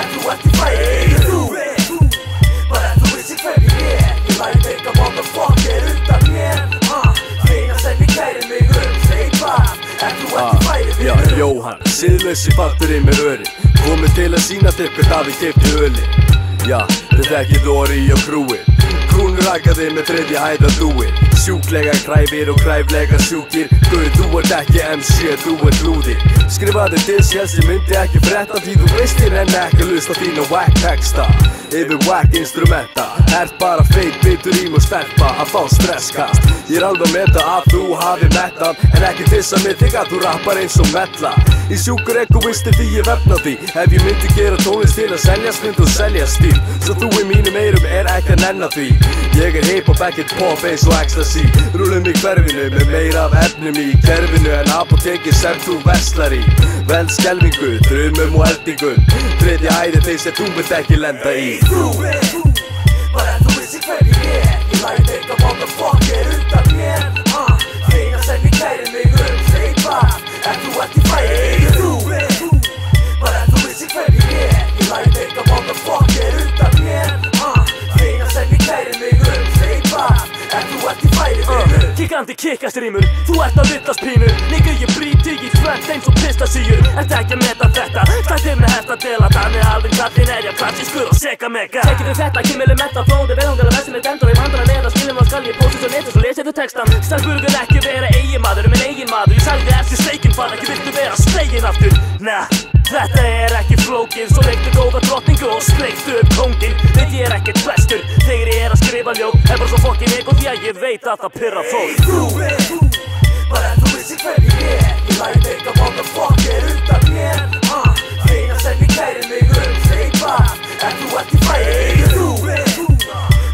Takk þú ert í færi, þú bara þú vissi hver ég Ég læri veika motherfucker undan mér Þegar sem ég kæri mig segi hvað þú ert í færi, vinur Jóhann, siðlausi fatturinn með örin Komið til að sýna þér hver Davíð keypti ölin Já, þið þekkið Ori og krúin Krúnur rakaði með þriðja hæðar dúin Sjúklega kræfir og kræflega sjúkir Guð, þú ert ekki MC, þú ert lúðir Skrifaði til sjálf sem myndi ekki fretta Því þú veistir en ekki lust á þína whack texta Yfir whack instrumenta Ert bara feit, bitur ím og stelpa að fá stresskast Ég alveg að meta að þú hafi metan En ekki dissa mig þig að þú rappar eins og metla Ég sjúkur egoisti því ég vefna því Ef ég myndi gera tónlist til að seljast mynd og selja stíl Svo þú í mínum eyrum ekki að nenna því Ég hiphop, ekkert pop eins og ecstasy Rúlum í hverfinu með meira af efnum í kerfinu En apótekið sem þú verslar í Veld skelfingu, þrumum og eldingu Þriðja hæðin þeim sem þú vilt ekki lenda í Þú bara þú vissir hver ég Ég læri veika motherfucker undan mér Þegar sem ég kæri mig segi hvað þú ert í færi Þú bara þú vissir hver ég Ég læri veika motherfucker undan mér Kíkandi kikkastrímur, þú ert að villast pínu Nigga ég bríti í tvönd eins og pistasíur Ert ekki að meta þetta, stættið með hert að dela Þannig alveg kallinn ég kvarts, ég skur og seka mega Tekir þau þetta, kýmili menta flóði Veðhungar að vestinni dendur, ég vandar að neða Skiljum á skalli, ég pósið svo netur, svo lesið þú textan Stelpur vil ekki vera eiginmaður, minn eiginmaður Ég sagði eftir steikinn, fann ekki viltu vera sleginn aftur Næ, þetta ekki flókin Svo leiktu góða drottningu og sleiktu kóngin Veit ég ekkert bestur Þegar ég að skrifa ljóð bara svo fokkin ego því að ég veit að það pirra fólk Þú bara þú vissir hver ég Ég læri veika motherfucker undan mér Þegar sem ég kæri mig segi hvað þú ert í færi Þú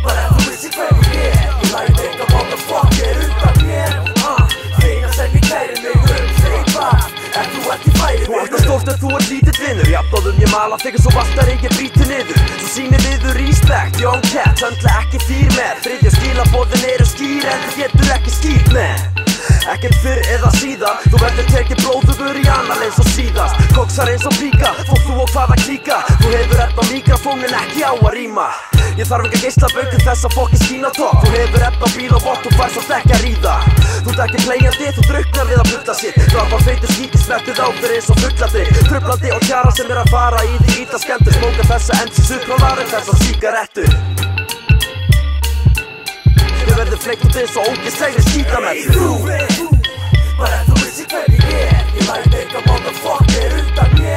bara þú vissir hver ég Ég læri veika motherfucker undan mér Þegar sem ég kæri mig segi hvað þú ert í færi Þú ert að stórt en þú ert lítill vinnur Jafnáðum ég mala þegar svo vastar enginn bríti niður Svo sýnir við þú respect, young cat Höndla ekki þýr með Þriðja skilaboðin skýr En þú getur ekki skýrt með Ekkert fyrr eða síðan Þú verður tekið blóðugur í annan eins og síðast Koksar eins og píka Fólk þú og hvaða klíka Þú hefur ert á mikrofónin ekki á að rýma Ég þarf ekki að geisla baukur þess að fokkin skína tók Þú hefur ert á bíl og vort og færs og þekki að ríða Þú dækir pleiðandi, þú drauknar við að pulla sitt Drafar feitur skíti, smertið áfyrir eins og fullandi Trublandi og kjara sem að fara í því ítla skemmtur Smóka þessa MC sukranari, þessa sígarettur Við verðum fleikt út eins og ógislegri skítamettur Þú bara þú vissir hver ég Ég læri veika motherfucker undan mér